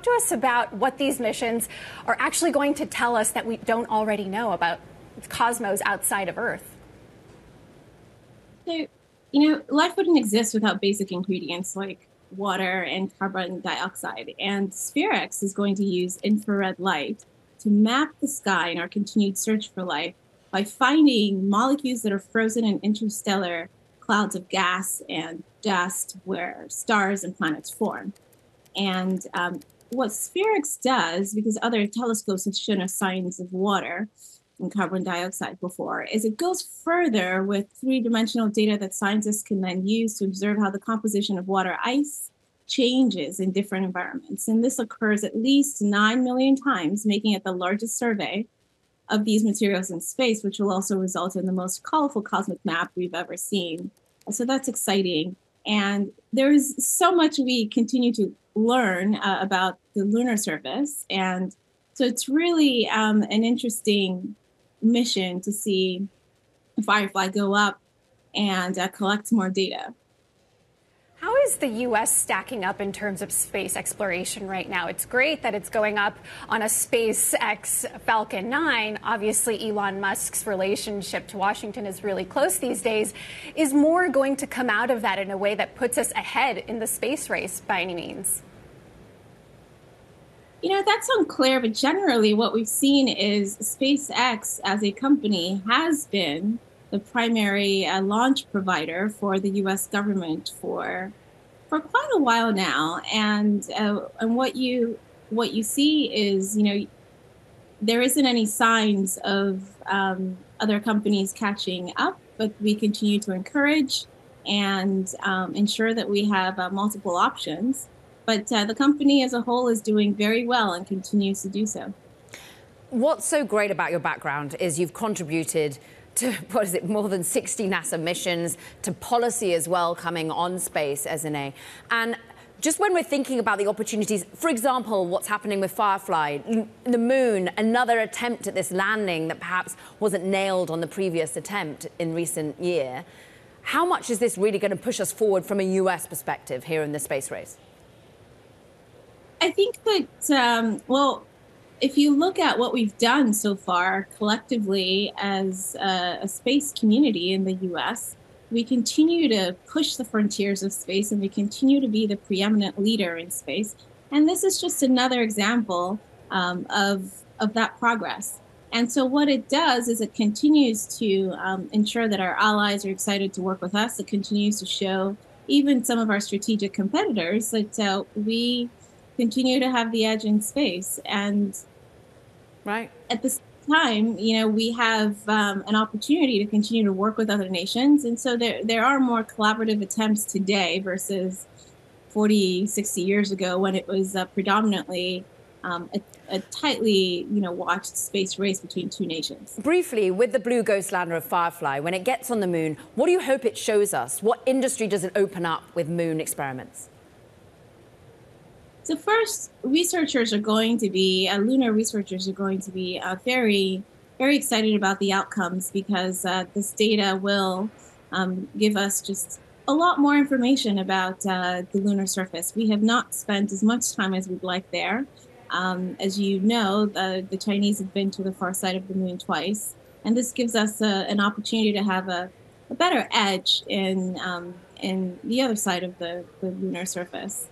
talk to us about what these missions are actually going to tell us that we don't already know about the cosmos outside of Earth. So, you know, life wouldn't exist without basic ingredients like water and carbon dioxide. And SPHEREx is going to use infrared light to map the sky in our continued search for life by finding molecules that are frozen in interstellar clouds of gas and dust where stars and planets form. And what SPHEREx does, because other telescopes have shown us signs of water and carbon dioxide before, is it goes further with three-dimensional data that scientists can then use to observe how the composition of water ice changes in different environments. And this occurs at least 9 million times, making it the largest survey of these materials in space, which will also result in the most colorful cosmic map we've ever seen. So that's exciting. And there is so much we continue to learn about the lunar surface. And so it's really an interesting mission to see Firefly go up and collect more data. How is the U.S. stacking up in terms of space exploration right now? It's great that it's going up on a SpaceX Falcon 9. Obviously, Elon Musk's relationship to Washington is really close these days. Is more going to come out of that in a way that puts us ahead in the space race by any means? You know, that's unclear, but generally what we've seen is SpaceX as a company has been the primary launch provider for the U.S. government for quite a while now, and what you see is, you know, there isn't any signs of other companies catching up, but we continue to encourage and ensure that we have multiple options. But the company as a whole is doing very well and continues to do so. What's so great about your background is you've contributed to, what is it, more than 60 NASA missions, to policy as well, coming on space as an A. And just when we're thinking about the opportunities, for example, what's happening with Firefly, the moon, another attempt at this landing that perhaps wasn't nailed on the previous attempt in recent year, how much is this really going to push us forward from a US perspective here in the space race? I think that, well, if you look at what we've done so far collectively as a space community in the U.S., we continue to push the frontiers of space and we continue to be the preeminent leader in space. And this is just another example of that progress. And so what it does is it continues to ensure that our allies are excited to work with us. It continues to show even some of our strategic competitors that we continue to have the edge in space. And right at the same time, you know, we have an opportunity to continue to work with other nations. And so there are more collaborative attempts today versus 40, 60 years ago when it was predominantly a tightly, you know, watched space race between two nations. Briefly, with the Blue Ghost lander of Firefly, when it gets on the moon, what do you hope it shows us? What industry does it open up with moon experiments? So first, lunar researchers are going to be very, very excited about the outcomes, because this data will give us just a lot more information about the lunar surface. We have not spent as much time as we'd like there. As you know, the Chinese have been to the far side of the moon twice, and this gives us an opportunity to have a better edge in the other side of the lunar surface.